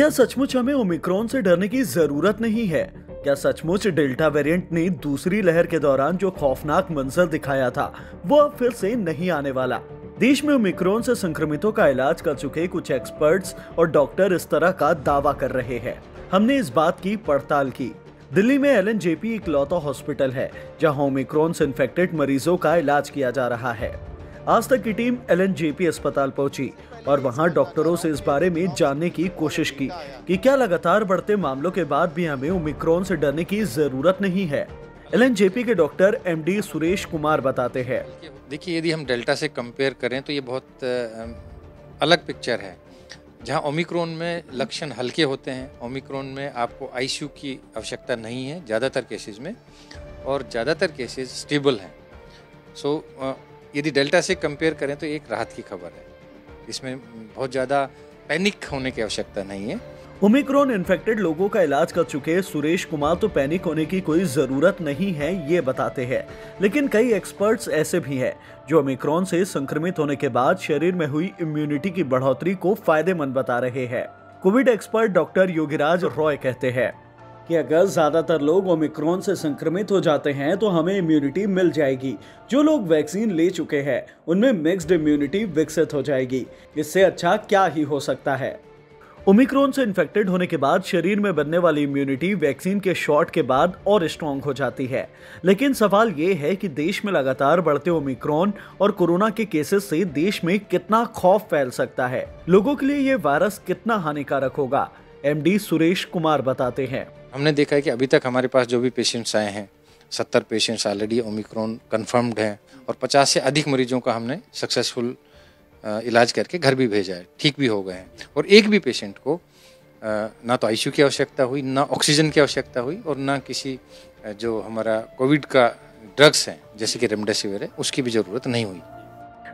क्या सचमुच हमें ओमिक्रॉन से डरने की जरूरत नहीं है? क्या सचमुच डेल्टा वेरिएंट ने दूसरी लहर के दौरान जो खौफनाक मंजर दिखाया था वो अब फिर से नहीं आने वाला? देश में ओमिक्रॉन से संक्रमितों का इलाज कर चुके कुछ एक्सपर्ट्स और डॉक्टर इस तरह का दावा कर रहे हैं। हमने इस बात की पड़ताल की। दिल्ली में एलएनजेपी इकलौता हॉस्पिटल है जहां ओमिक्रॉन से इन्फेक्टेड मरीजों का इलाज किया जा रहा है। आज तक की टीम एलएनजेपी अस्पताल पहुंची और वहां डॉक्टरों से इस बारे में जानने की कोशिश की कि क्या लगातार बढ़ते मामलों के बाद भी हमें ओमिक्रॉन से डरने की जरूरत नहीं है। एलएनजेपी के डॉक्टर एमडी सुरेश कुमार बताते हैं। देखिए, यदि हम डेल्टा से कंपेयर करें तो ये बहुत अलग पिक्चर है। जहाँ ओमिक्रॉन में लक्षण हल्के होते हैं, ओमिक्रॉन में आपको आईसीयू की आवश्यकता नहीं है ज़्यादातर केसेस में, और ज़्यादातर केसेस स्टेबल हैं। सो यदि डेल्टा से कंपेयर करें तो एक राहत की खबर है। इसमें बहुत ज़्यादा पैनिक होने की आवश्यकता नहीं है। ओमिक्रॉन इन्फेक्टेड लोगों का इलाज कर चुके सुरेश कुमार तो पैनिक होने की कोई ज़रूरत नहीं है ये बताते हैं, लेकिन कई एक्सपर्ट्स ऐसे भी हैं जो ओमिक्रॉन से संक्रमित होने के बाद शरीर में हुई इम्यूनिटी की बढ़ोतरी को फायदेमंद बता रहे हैं। Covid expert doctor Yogiraj Roy कहते हैं कि अगर ज़्यादातर लोग ओमिक्रॉन से संक्रमित हो जाते हैं तो हमें इम्यूनिटी मिल जाएगी। जो लोग वैक्सीन ले चुके हैं उनमें मिक्स्ड इम्यूनिटी विकसित हो जाएगी। इससे अच्छा क्या ही हो सकता है। ओमिक्रॉन से इन्फेक्टेड होने के बाद शरीर में बनने वाली इम्यूनिटी वैक्सीन के शॉट के बाद और स्ट्रॉन्ग हो जाती है, लेकिन सवाल ये है कि देश में लगातार बढ़ते ओमिक्रॉन और कोरोना के केसेस से देश में कितना खौफ फैल सकता है, लोगों के लिए ये वायरस कितना हानिकारक होगा। एमडी सुरेश कुमार बताते हैं। हमने देखा है कि अभी तक हमारे पास जो भी पेशेंट्स आए हैं, 70 पेशेंट्स ऑलरेडी ओमिक्रॉन कन्फर्म्ड हैं और 50 से अधिक मरीजों का हमने सक्सेसफुल इलाज करके घर भी भेजा है, ठीक भी हो गए हैं। और एक भी पेशेंट को ना तो आईसीयू की आवश्यकता हुई, ना ऑक्सीजन की आवश्यकता हुई, और ना किसी जो हमारा कोविड का ड्रग्स हैं जैसे कि रेमडेसिविर है उसकी भी ज़रूरत नहीं हुई।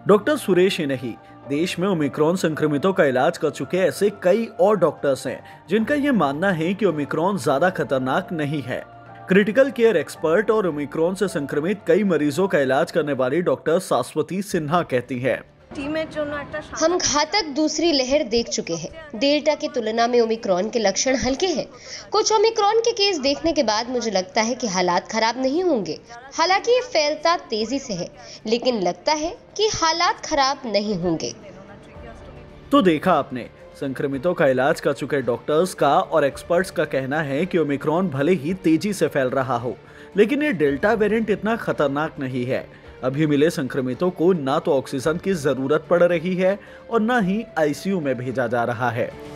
डॉक्टर सुरेश ही नहीं, देश में ओमिक्रॉन संक्रमितों का इलाज कर चुके ऐसे कई और डॉक्टर्स हैं जिनका ये मानना है कि ओमिक्रॉन ज़्यादा खतरनाक नहीं है। क्रिटिकल केयर एक्सपर्ट और ओमिक्रॉन से संक्रमित कई मरीजों का इलाज करने वाली डॉक्टर सास्वती सिन्हा कहती है। हम घातक दूसरी लहर देख चुके हैं। डेल्टा की तुलना में ओमिक्रॉन के लक्षण हल्के हैं। कुछ ओमिक्रॉन के केस देखने के बाद मुझे लगता है कि हालात खराब नहीं होंगे। हालांकि ये फैलता तेजी से है, लेकिन लगता है कि हालात खराब नहीं होंगे। तो देखा आपने, संक्रमितों का इलाज कर चुके डॉक्टर्स का और एक्सपर्ट्स का कहना है कि ओमिक्रॉन भले ही तेजी से फैल रहा हो, लेकिन ये डेल्टा वेरिएंट इतना खतरनाक नहीं है। अभी मिले संक्रमितों को ना तो ऑक्सीजन की जरूरत पड़ रही है और ना ही आईसीयू में भेजा जा रहा है।